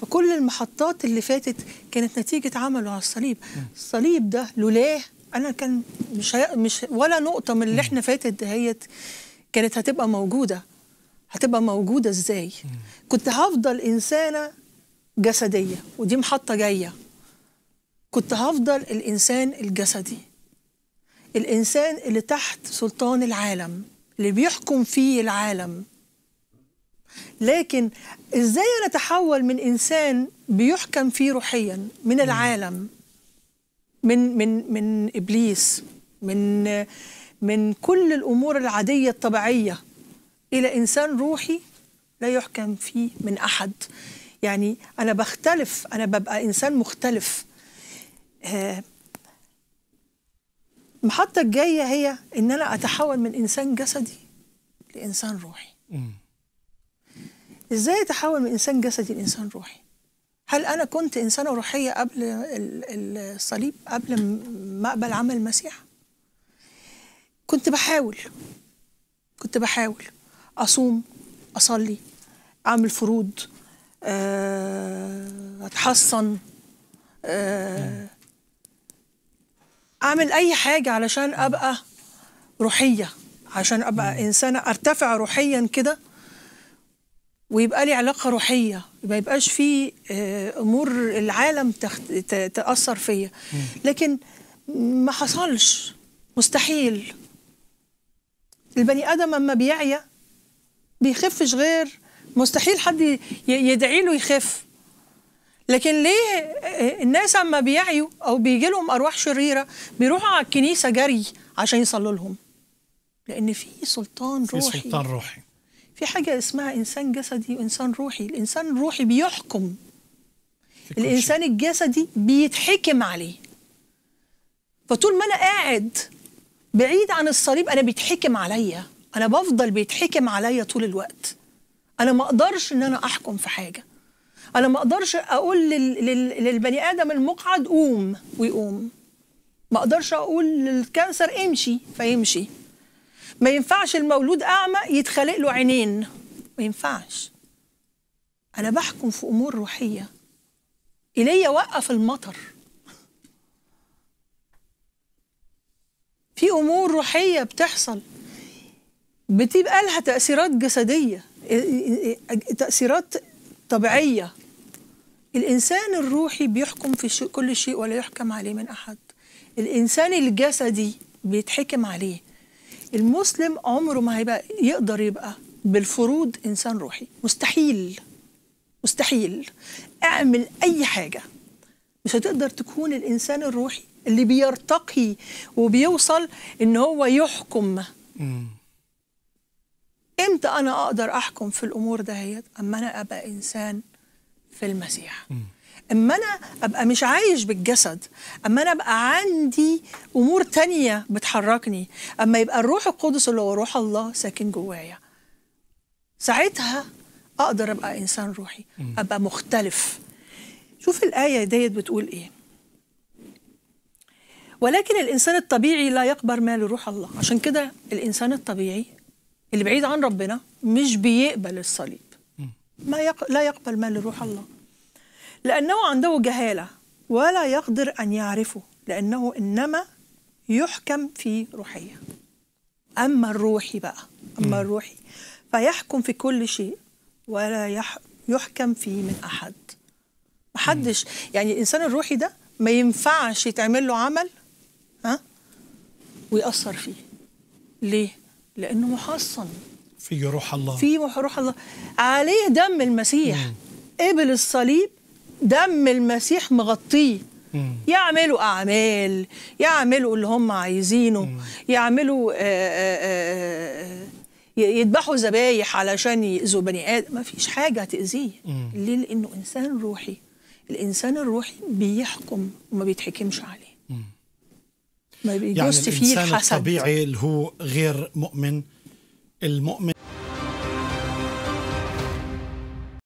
فكل المحطات اللي فاتت كانت نتيجة عمله على الصليب. الصليب ده لولاه أنا كان مش ولا نقطة من اللي احنا فاتت دهيت كانت هتبقى موجودة. هتبقى موجودة ازاي؟ كنت هفضل إنسانة جسدية، ودي محطة جاية. كنت هفضل الإنسان الجسدي، الإنسان اللي تحت سلطان العالم، اللي بيحكم فيه العالم. لكن إزاي أنا أتحول من إنسان بيحكم فيه روحيا من العالم، من من من إبليس، من كل الأمور العادية الطبيعية، إلى إنسان روحي لا يحكم فيه من أحد. يعني أنا بختلف، أنا ببقى إنسان مختلف. المحطة الجاية هي إن أنا أتحول من إنسان جسدي لإنسان روحي. إزاي أتحول من إنسان جسدي لإنسان روحي؟ هل أنا كنت إنسانة روحية قبل الصليب، قبل ما أقبل عمل المسيح؟ كنت بحاول أصوم، أصلي، أعمل فروض، أتحصن، أعمل أي حاجة علشان أبقى روحية، عشان أبقى إنسانة أرتفع روحيا كده، ويبقى لي علاقة روحية، ما يبقاش فيه أمور العالم تأثر فيا. لكن ما حصلش، مستحيل. البني آدم أما بيعيا بيخفش، غير مستحيل حد يدعي له يخف. لكن ليه الناس أما بيعيوا أو بيجي لهم أرواح شريرة بيروحوا على الكنيسة جري عشان يصلوا لهم؟ لأن في سلطان روحي، في سلطان روحي، في حاجة اسمها إنسان جسدي وإنسان روحي. الإنسان الروحي بيحكم، الإنسان الجسدي بيتحكم عليه. فطول ما أنا قاعد بعيد عن الصليب أنا بيتحكم عليا، أنا بفضل بيتحكم عليا طول الوقت. أنا ما أقدرش إن أنا أحكم في حاجة، أنا ما أقدرش أقول للبني آدم المقعد قوم ويقوم، ما أقدرش أقول للكانسر امشي فيمشي، ما ينفعش المولود أعمى يتخلق له عينين، ما ينفعش. أنا بحكم في أمور روحية. إلي وقف المطر، في أمور روحية بتحصل بتبقى لها تأثيرات جسدية، تأثيرات طبيعية. الإنسان الروحي بيحكم في كل شيء ولا يحكم عليه من أحد. الإنسان الجسدي بيتحكم عليه. المسلم عمره ما هيبقى يقدر يبقى بالفروض إنسان روحي، مستحيل. مستحيل. أعمل أي حاجة مش هتقدر تكون الإنسان الروحي اللي بيرتقي وبيوصل إن هو يحكم. إمتى أنا أقدر أحكم في الأمور دهيت؟ أما أنا أبقى إنسان في المسيح، أما أنا أبقى مش عايش بالجسد، أما أنا أبقى عندي أمور تانية بتحركني، أما يبقى الروح القدس اللي هو روح الله ساكن جوايا، ساعتها أقدر أبقى إنسان روحي، أبقى مختلف. شوف الآية ديت بتقول إيه: ولكن الإنسان الطبيعي لا يقبل ما لروح الله. عشان كده الإنسان الطبيعي اللي بعيد عن ربنا مش بيقبل الصليب، لا يقبل ما لروح الله، لأنه عنده جهالة ولا يقدر أن يعرفه، لأنه إنما يحكم في روحية. أما الروحي بقى، أما الروحي فيحكم في كل شيء ولا يحكم فيه من أحد. محدش، يعني الإنسان الروحي ده ما ينفعش يتعمل له عمل ويأثر فيه. ليه؟ لأنه محصن في روح الله، في روح الله، عليه دم المسيح. قبل الصليب دم المسيح مغطيه. يعملوا أعمال، يعملوا اللي هم عايزينه، يعملوا يذبحوا ذبايح علشان يأذوا بني آدم، ما فيش حاجة هتأذيه. ليه؟ لأنه إنسان روحي. الإنسان الروحي بيحكم وما بيتحكمش عليه، ما بيجوز فيه الحسد. يعني الإنسان الطبيعي اللي هو غير مؤمن، المؤمن